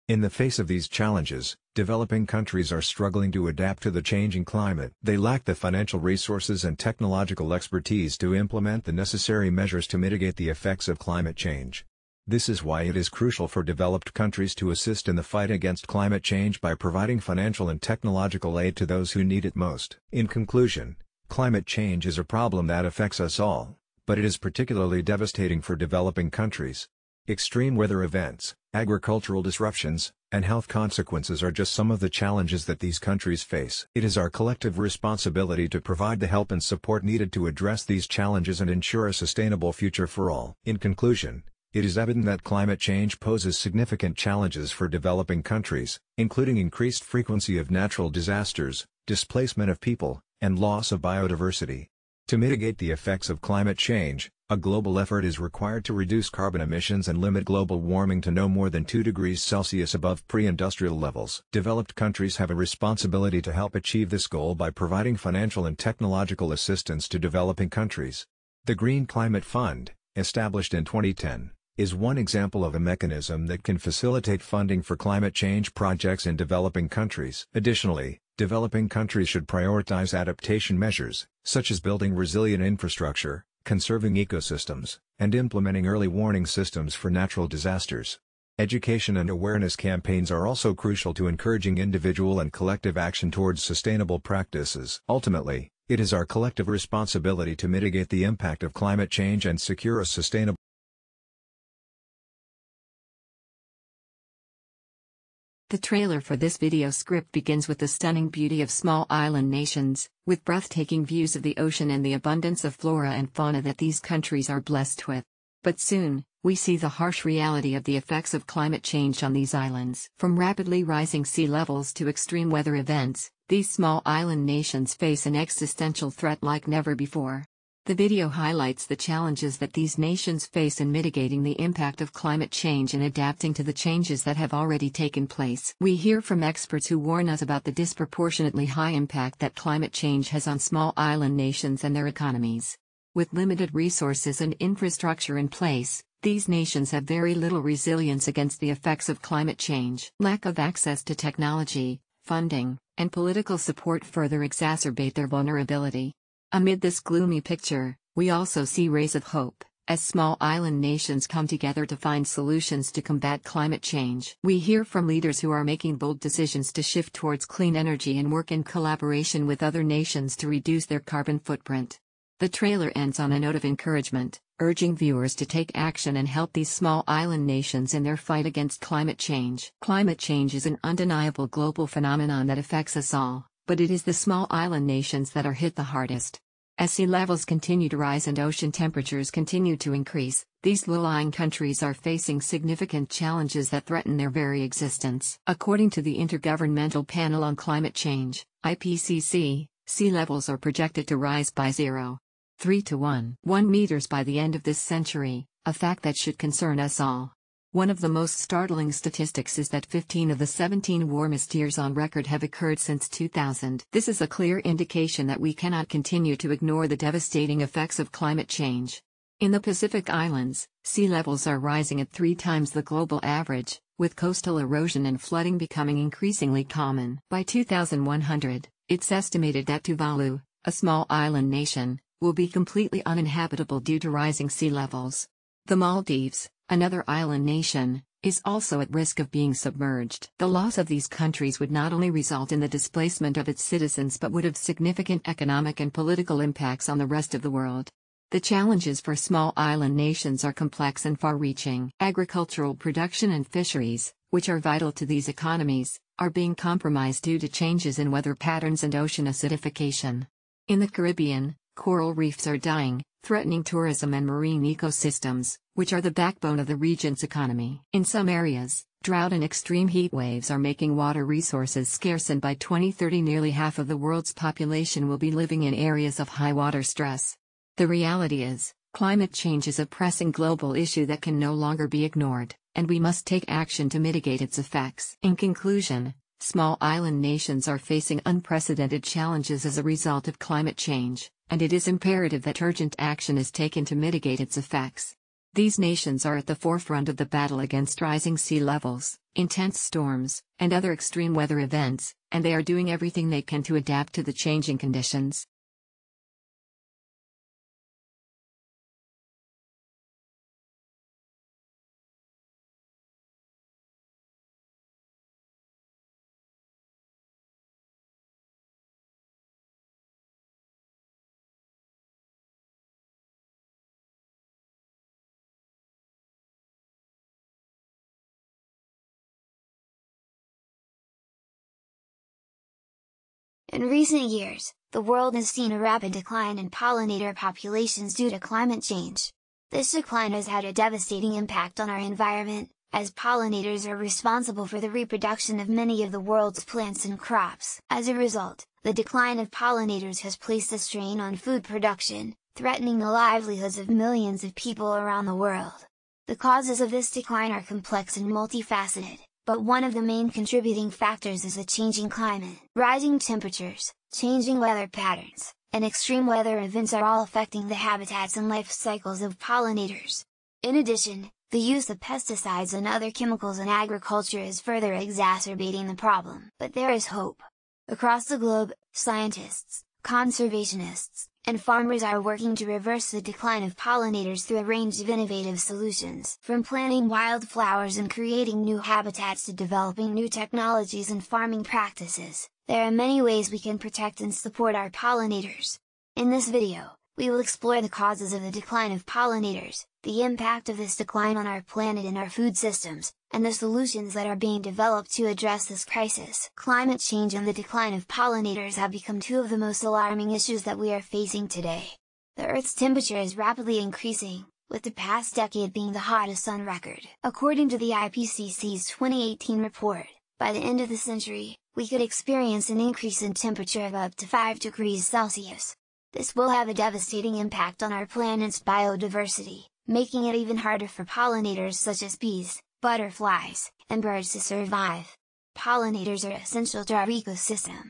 In the face of these challenges, developing countries are struggling to adapt to the changing climate. They lack the financial resources and technological expertise to implement the necessary measures to mitigate the effects of climate change. This is why it is crucial for developed countries to assist in the fight against climate change by providing financial and technological aid to those who need it most. In conclusion, Climate change is a problem that affects us all, but it is particularly devastating for developing countries. Extreme weather events, agricultural disruptions, and health consequences are just some of the challenges that these countries face. It is our collective responsibility to provide the help and support needed to address these challenges and ensure a sustainable future for all. In conclusion, it is evident that climate change poses significant challenges for developing countries, including increased frequency of natural disasters, displacement of people, and loss of biodiversity. To mitigate the effects of climate change, a global effort is required to reduce carbon emissions and limit global warming to no more than two degrees Celsius above pre-industrial levels. Developed countries have a responsibility to help achieve this goal by providing financial and technological assistance to developing countries. The Green Climate Fund, established in twenty ten, is one example of a mechanism that can facilitate funding for climate change projects in developing countries. Additionally, developing countries should prioritize adaptation measures, such as building resilient infrastructure, conserving ecosystems, and implementing early warning systems for natural disasters. Education and awareness campaigns are also crucial to encouraging individual and collective action towards sustainable practices. Ultimately, it is our collective responsibility to mitigate the impact of climate change and secure a sustainable The trailer for this video script begins with the stunning beauty of small island nations, with breathtaking views of the ocean and the abundance of flora and fauna that these countries are blessed with. But soon, we see the harsh reality of the effects of climate change on these islands. From rapidly rising sea levels to extreme weather events, these small island nations face an existential threat like never before. The video highlights the challenges that these nations face in mitigating the impact of climate change and adapting to the changes that have already taken place. We hear from experts who warn us about the disproportionately high impact that climate change has on small island nations and their economies. With limited resources and infrastructure in place, these nations have very little resilience against the effects of climate change. Lack of access to technology, funding, and political support further exacerbate their vulnerability. Amid this gloomy picture, we also see rays of hope, as small island nations come together to find solutions to combat climate change. We hear from leaders who are making bold decisions to shift towards clean energy and work in collaboration with other nations to reduce their carbon footprint. The trailer ends on a note of encouragement, urging viewers to take action and help these small island nations in their fight against climate change. Climate change is an undeniable global phenomenon that affects us all, but it is the small island nations that are hit the hardest. As sea levels continue to rise and ocean temperatures continue to increase, these low-lying countries are facing significant challenges that threaten their very existence. According to the Intergovernmental Panel on Climate Change, I P C C, sea levels are projected to rise by zero point three to one point one meters by the end of this century, a fact that should concern us all. One of the most startling statistics is that fifteen of the seventeen warmest years on record have occurred since two thousand. This is a clear indication that we cannot continue to ignore the devastating effects of climate change. In the Pacific Islands, sea levels are rising at three times the global average, with coastal erosion and flooding becoming increasingly common. By two thousand one hundred, it's estimated that Tuvalu, a small island nation, will be completely uninhabitable due to rising sea levels. The Maldives, another island nation, is also at risk of being submerged. The loss of these countries would not only result in the displacement of its citizens but would have significant economic and political impacts on the rest of the world. The challenges for small island nations are complex and far-reaching. Agricultural production and fisheries, which are vital to these economies, are being compromised due to changes in weather patterns and ocean acidification. In the Caribbean, coral reefs are dying, threatening tourism and marine ecosystems, which are the backbone of the region's economy. In some areas, drought and extreme heat waves are making water resources scarce, and by twenty thirty nearly half of the world's population will be living in areas of high water stress. The reality is, climate change is a pressing global issue that can no longer be ignored, and we must take action to mitigate its effects. In conclusion, small island nations are facing unprecedented challenges as a result of climate change, and it is imperative that urgent action is taken to mitigate its effects. These nations are at the forefront of the battle against rising sea levels, intense storms, and other extreme weather events, and they are doing everything they can to adapt to the changing conditions. In recent years, the world has seen a rapid decline in pollinator populations due to climate change. This decline has had a devastating impact on our environment, as pollinators are responsible for the reproduction of many of the world's plants and crops. As a result, the decline of pollinators has placed a strain on food production, threatening the livelihoods of millions of people around the world. The causes of this decline are complex and multifaceted, but one of the main contributing factors is a changing climate. Rising temperatures, changing weather patterns, and extreme weather events are all affecting the habitats and life cycles of pollinators. In addition, the use of pesticides and other chemicals in agriculture is further exacerbating the problem. But there is hope. Across the globe, scientists, conservationists, and farmers are working to reverse the decline of pollinators through a range of innovative solutions. From planting wildflowers and creating new habitats to developing new technologies and farming practices, there are many ways we can protect and support our pollinators. In this video, we will explore the causes of the decline of pollinators, the impact of this decline on our planet and our food systems, and the solutions that are being developed to address this crisis. Climate change and the decline of pollinators have become two of the most alarming issues that we are facing today. The Earth's temperature is rapidly increasing, with the past decade being the hottest on record. According to the I P C C's twenty eighteen report, by the end of the century, we could experience an increase in temperature of up to five degrees Celsius. This will have a devastating impact on our planet's biodiversity, making it even harder for pollinators such as bees, butterflies, and birds to survive. Pollinators are essential to our ecosystem.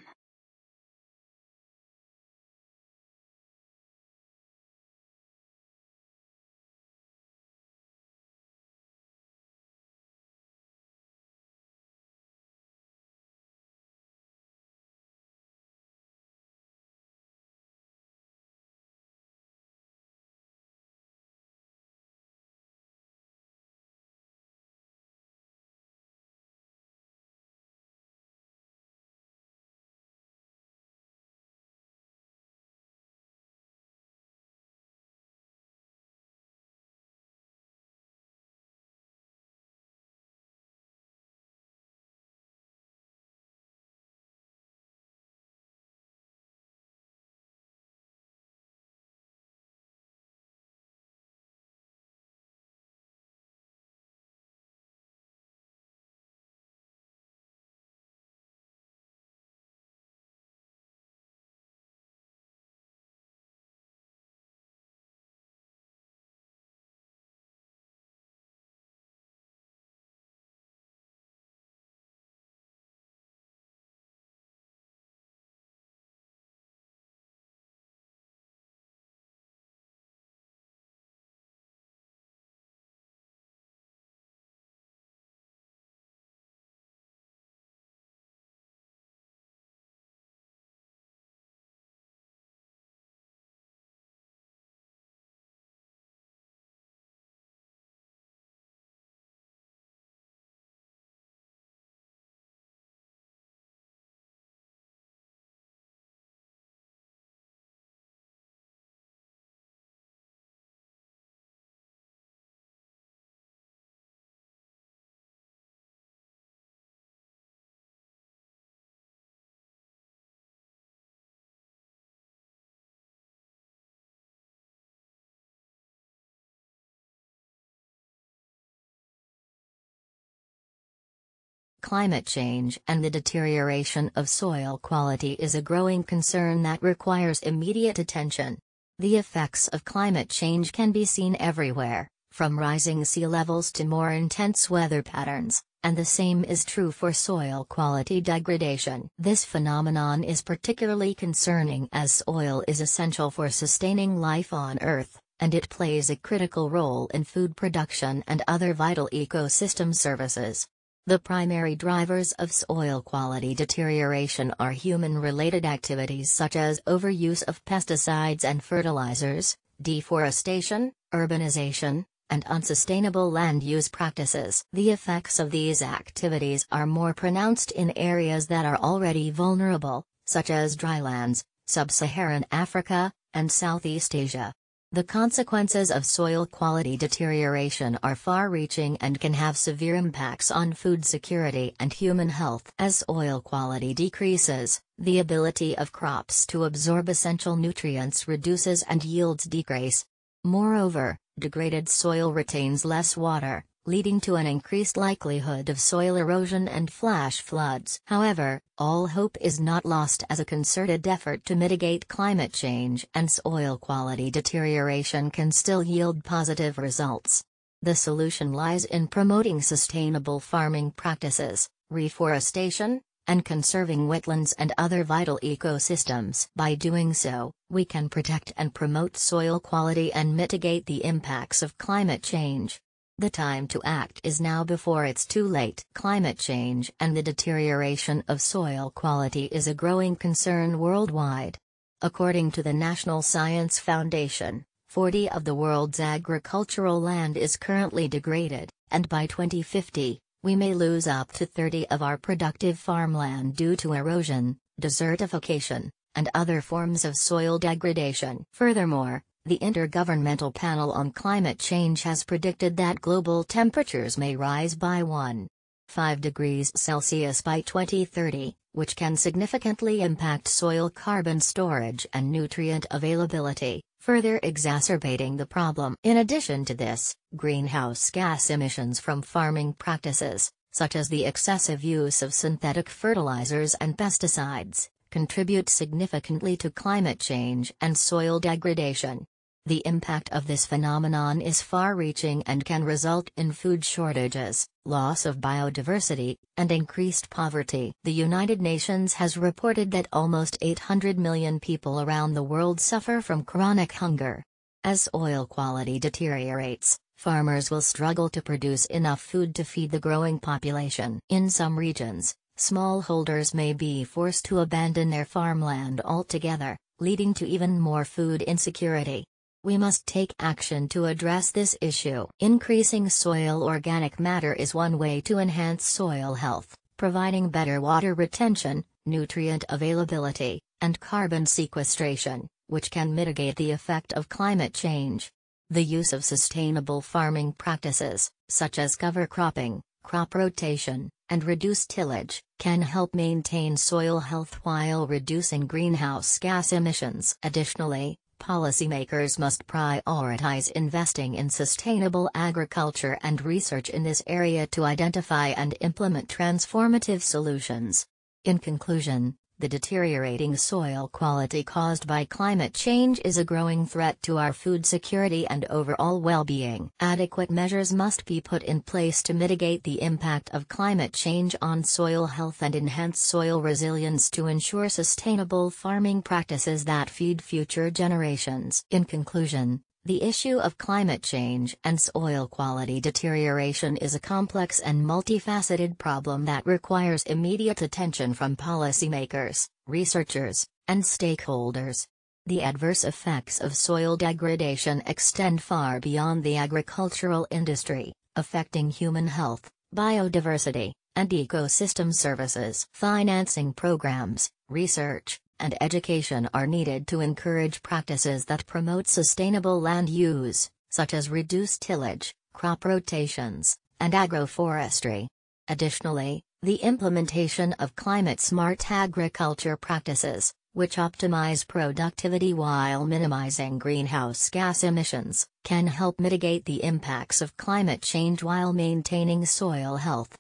Climate change and the deterioration of soil quality is a growing concern that requires immediate attention. The effects of climate change can be seen everywhere, from rising sea levels to more intense weather patterns, and the same is true for soil quality degradation. This phenomenon is particularly concerning as soil is essential for sustaining life on Earth, and it plays a critical role in food production and other vital ecosystem services. The primary drivers of soil quality deterioration are human-related activities such as overuse of pesticides and fertilizers, deforestation, urbanization, and unsustainable land use practices. The effects of these activities are more pronounced in areas that are already vulnerable, such as drylands, sub-Saharan Africa, and Southeast Asia. The consequences of soil quality deterioration are far-reaching and can have severe impacts on food security and human health. As soil quality decreases, the ability of crops to absorb essential nutrients reduces and yields decrease. Moreover, degraded soil retains less water, leading to an increased likelihood of soil erosion and flash floods. However, all hope is not lost as a concerted effort to mitigate climate change and soil quality deterioration can still yield positive results. The solution lies in promoting sustainable farming practices, reforestation, and conserving wetlands and other vital ecosystems. By doing so, we can protect and promote soil quality and mitigate the impacts of climate change. The time to act is now before it's too late. Climate change and the deterioration of soil quality is a growing concern worldwide. According to the National Science Foundation, forty percent of the world's agricultural land is currently degraded, and by twenty fifty, we may lose up to thirty percent of our productive farmland due to erosion, desertification, and other forms of soil degradation. Furthermore, the Intergovernmental Panel on Climate Change has predicted that global temperatures may rise by one point five degrees Celsius by twenty thirty, which can significantly impact soil carbon storage and nutrient availability, further exacerbating the problem. In addition to this, greenhouse gas emissions from farming practices, such as the excessive use of synthetic fertilizers and pesticides, contribute significantly to climate change and soil degradation. The impact of this phenomenon is far-reaching and can result in food shortages, loss of biodiversity, and increased poverty. The United Nations has reported that almost eight hundred million people around the world suffer from chronic hunger. As soil quality deteriorates, farmers will struggle to produce enough food to feed the growing population. In some regions, smallholders may be forced to abandon their farmland altogether, leading to even more food insecurity. We must take action to address this issue. Increasing soil organic matter is one way to enhance soil health, providing better water retention, nutrient availability, and carbon sequestration, which can mitigate the effect of climate change. The use of sustainable farming practices, such as cover cropping, crop rotation, and reduced tillage, can help maintain soil health while reducing greenhouse gas emissions. Additionally, policymakers must prioritize investing in sustainable agriculture and research in this area to identify and implement transformative solutions. In conclusion, the deteriorating soil quality caused by climate change is a growing threat to our food security and overall well-being. Adequate measures must be put in place to mitigate the impact of climate change on soil health and enhance soil resilience to ensure sustainable farming practices that feed future generations. In conclusion, the issue of climate change and soil quality deterioration is a complex and multifaceted problem that requires immediate attention from policymakers, researchers, and stakeholders. The adverse effects of soil degradation extend far beyond the agricultural industry, affecting human health, biodiversity, and ecosystem services. Financing programs, research, and education are needed to encourage practices that promote sustainable land use, such as reduced tillage, crop rotations, and agroforestry. Additionally, the implementation of climate-smart agriculture practices, which optimize productivity while minimizing greenhouse gas emissions, can help mitigate the impacts of climate change while maintaining soil health.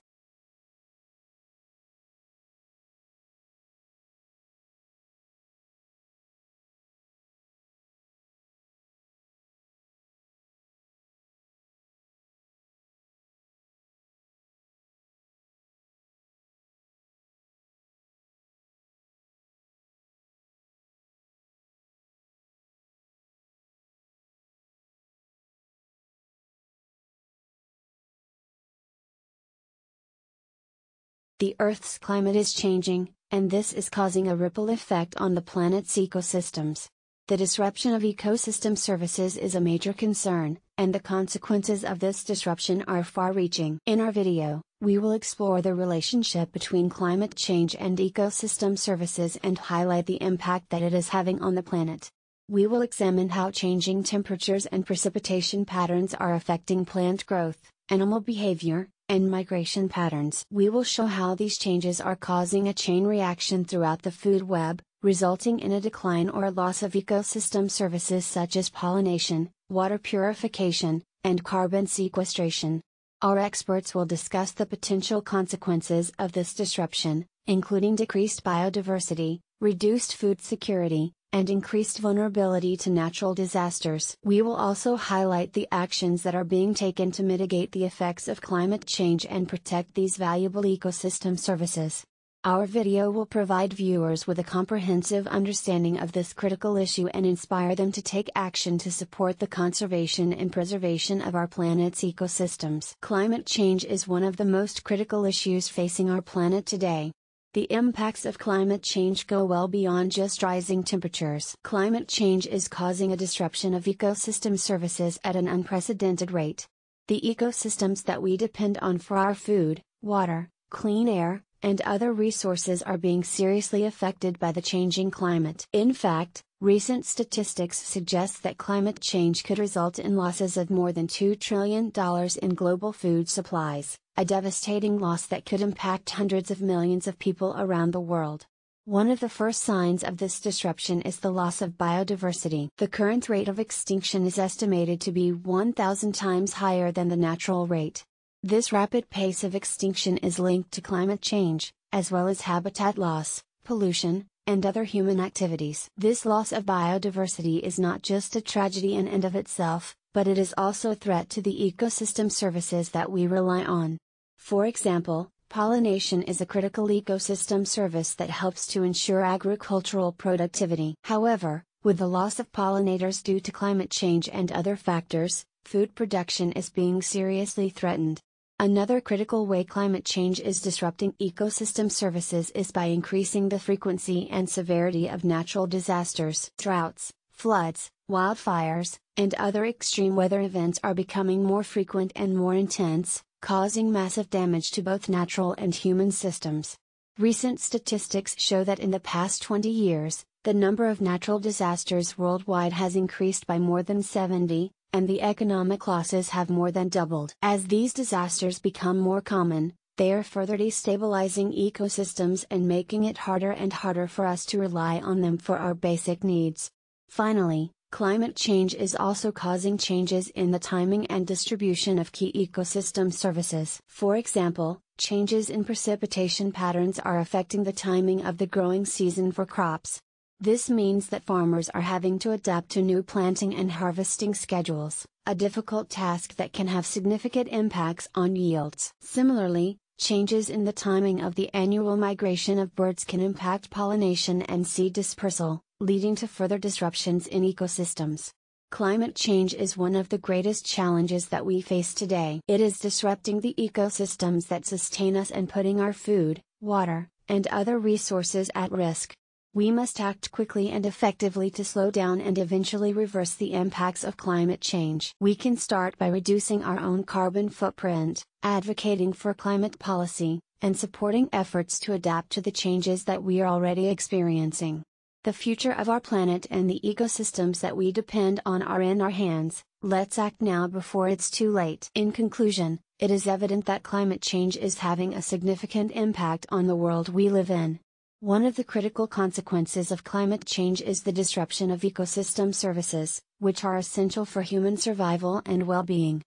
The Earth's climate is changing, and this is causing a ripple effect on the planet's ecosystems. The disruption of ecosystem services is a major concern, and the consequences of this disruption are far-reaching. In our video, we will explore the relationship between climate change and ecosystem services and highlight the impact that it is having on the planet. We will examine how changing temperatures and precipitation patterns are affecting plant growth, animal behavior, and migration patterns. We will show how these changes are causing a chain reaction throughout the food web, resulting in a decline or loss of ecosystem services such as pollination, water purification, and carbon sequestration. Our experts will discuss the potential consequences of this disruption, including decreased biodiversity, reduced food security, and increased vulnerability to natural disasters. We will also highlight the actions that are being taken to mitigate the effects of climate change and protect these valuable ecosystem services. Our video will provide viewers with a comprehensive understanding of this critical issue and inspire them to take action to support the conservation and preservation of our planet's ecosystems. Climate change is one of the most critical issues facing our planet today. The impacts of climate change go well beyond just rising temperatures. Climate change is causing a disruption of ecosystem services at an unprecedented rate. The ecosystems that we depend on for our food, water, clean air, and other resources are being seriously affected by the changing climate. In fact, recent statistics suggest that climate change could result in losses of more than two trillion dollars in global food supplies, a devastating loss that could impact hundreds of millions of people around the world. One of the first signs of this disruption is the loss of biodiversity. The current rate of extinction is estimated to be one thousand times higher than the natural rate. This rapid pace of extinction is linked to climate change, as well as habitat loss, pollution, and other human activities. This loss of biodiversity is not just a tragedy in and of itself, but it is also a threat to the ecosystem services that we rely on. For example, pollination is a critical ecosystem service that helps to ensure agricultural productivity. However, with the loss of pollinators due to climate change and other factors, food production is being seriously threatened. Another critical way climate change is disrupting ecosystem services is by increasing the frequency and severity of natural disasters. Droughts, floods, wildfires, and other extreme weather events are becoming more frequent and more intense, causing massive damage to both natural and human systems. Recent statistics show that in the past twenty years, the number of natural disasters worldwide has increased by more than seventy percent. And the economic losses have more than doubled. As these disasters become more common, they are further destabilizing ecosystems and making it harder and harder for us to rely on them for our basic needs. Finally, climate change is also causing changes in the timing and distribution of key ecosystem services. For example, changes in precipitation patterns are affecting the timing of the growing season for crops. This means that farmers are having to adapt to new planting and harvesting schedules, a difficult task that can have significant impacts on yields. Similarly, changes in the timing of the annual migration of birds can impact pollination and seed dispersal, leading to further disruptions in ecosystems. Climate change is one of the greatest challenges that we face today. It is disrupting the ecosystems that sustain us and putting our food, water, and other resources at risk. We must act quickly and effectively to slow down and eventually reverse the impacts of climate change. We can start by reducing our own carbon footprint, advocating for climate policy, and supporting efforts to adapt to the changes that we are already experiencing. The future of our planet and the ecosystems that we depend on are in our hands. Let's act now before it's too late. In conclusion, it is evident that climate change is having a significant impact on the world we live in. One of the critical consequences of climate change is the disruption of ecosystem services, which are essential for human survival and well-being.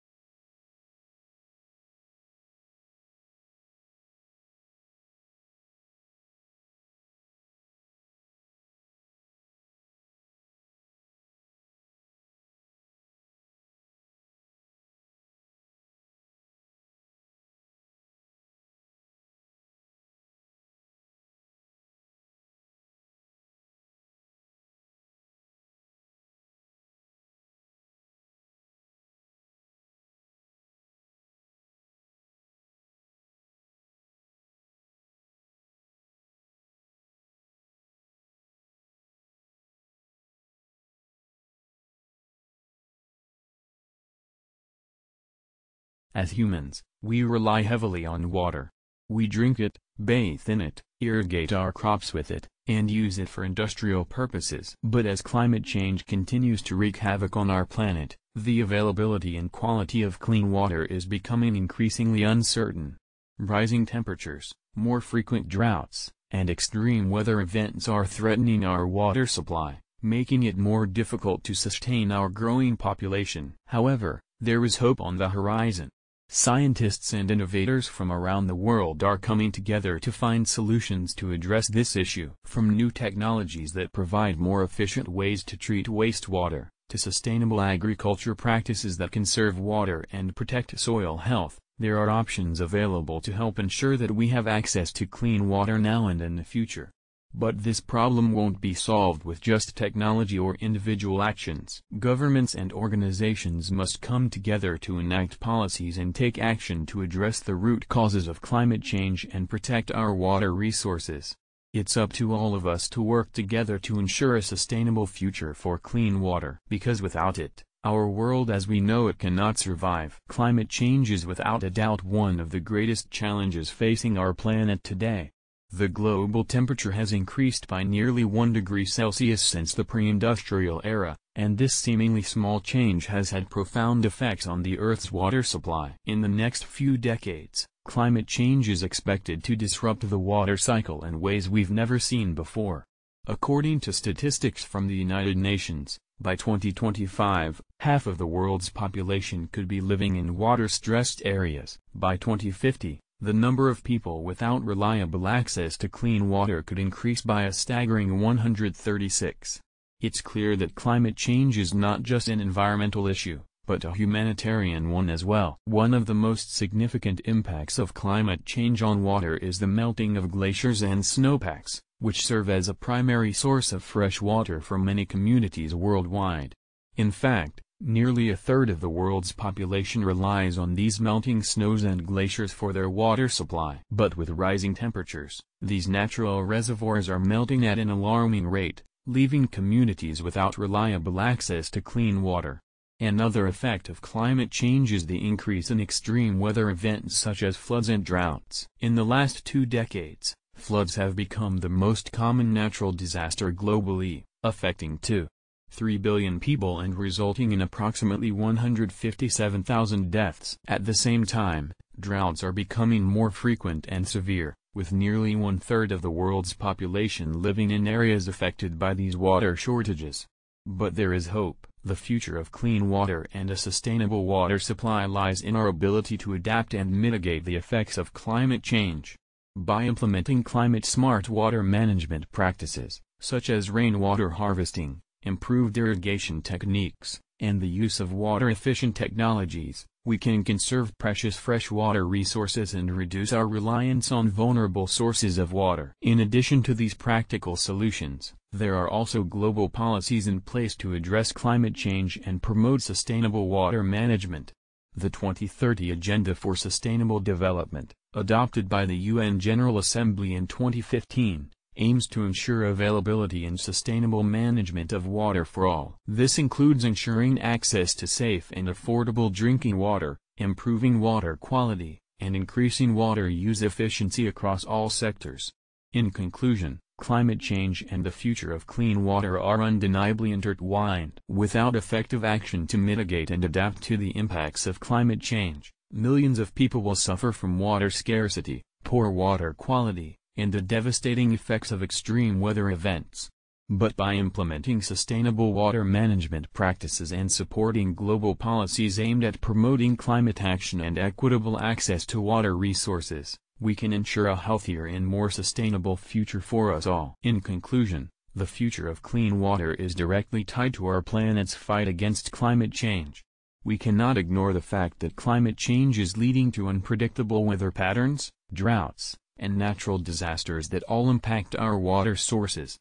As humans, we rely heavily on water. We drink it, bathe in it, irrigate our crops with it, and use it for industrial purposes. But as climate change continues to wreak havoc on our planet, the availability and quality of clean water is becoming increasingly uncertain. Rising temperatures, more frequent droughts, and extreme weather events are threatening our water supply, making it more difficult to sustain our growing population. However, there is hope on the horizon. Scientists and innovators from around the world are coming together to find solutions to address this issue. From new technologies that provide more efficient ways to treat wastewater, to sustainable agriculture practices that conserve water and protect soil health, there are options available to help ensure that we have access to clean water now and in the future. But this problem won't be solved with just technology or individual actions. Governments and organizations must come together to enact policies and take action to address the root causes of climate change and protect our water resources. It's up to all of us to work together to ensure a sustainable future for clean water, because without it, our world as we know it cannot survive. Climate change is without a doubt one of the greatest challenges facing our planet today. The global temperature has increased by nearly one degree Celsius since the pre-industrial era, and this seemingly small change has had profound effects on the Earth's water supply. In the next few decades, climate change is expected to disrupt the water cycle in ways we've never seen before. According to statistics from the United Nations, by twenty twenty-five, half of the world's population could be living in water-stressed areas. By twenty fifty, the number of people without reliable access to clean water could increase by a staggering one hundred thirty-six. It's clear that climate change is not just an environmental issue, but a humanitarian one as well. One of the most significant impacts of climate change on water is the melting of glaciers and snowpacks, which serve as a primary source of fresh water for many communities worldwide. In fact, nearly a third of the world's population relies on these melting snows and glaciers for their water supply. But with rising temperatures, these natural reservoirs are melting at an alarming rate, leaving communities without reliable access to clean water. Another effect of climate change is the increase in extreme weather events such as floods and droughts. In the last two decades, floods have become the most common natural disaster globally, affecting two point three billion people and resulting in approximately one hundred fifty-seven thousand deaths. At the same time, droughts are becoming more frequent and severe, with nearly one-third of the world's population living in areas affected by these water shortages. But there is hope. The future of clean water and a sustainable water supply lies in our ability to adapt and mitigate the effects of climate change. By implementing climate-smart water management practices, such as rainwater harvesting, improved irrigation techniques, and the use of water-efficient technologies, we can conserve precious freshwater resources and reduce our reliance on vulnerable sources of water. In addition to these practical solutions, there are also global policies in place to address climate change and promote sustainable water management. The twenty thirty Agenda for Sustainable Development, adopted by the U N General Assembly in twenty fifteen, aims to ensure availability and sustainable management of water for all. This includes ensuring access to safe and affordable drinking water, improving water quality, and increasing water use efficiency across all sectors. In conclusion, climate change and the future of clean water are undeniably intertwined. Without effective action to mitigate and adapt to the impacts of climate change, millions of people will suffer from water scarcity, poor water quality, and the devastating effects of extreme weather events. But by implementing sustainable water management practices and supporting global policies aimed at promoting climate action and equitable access to water resources, we can ensure a healthier and more sustainable future for us all. In conclusion, the future of clean water is directly tied to our planet's fight against climate change. We cannot ignore the fact that climate change is leading to unpredictable weather patterns, droughts, and natural disasters that all impact our water sources.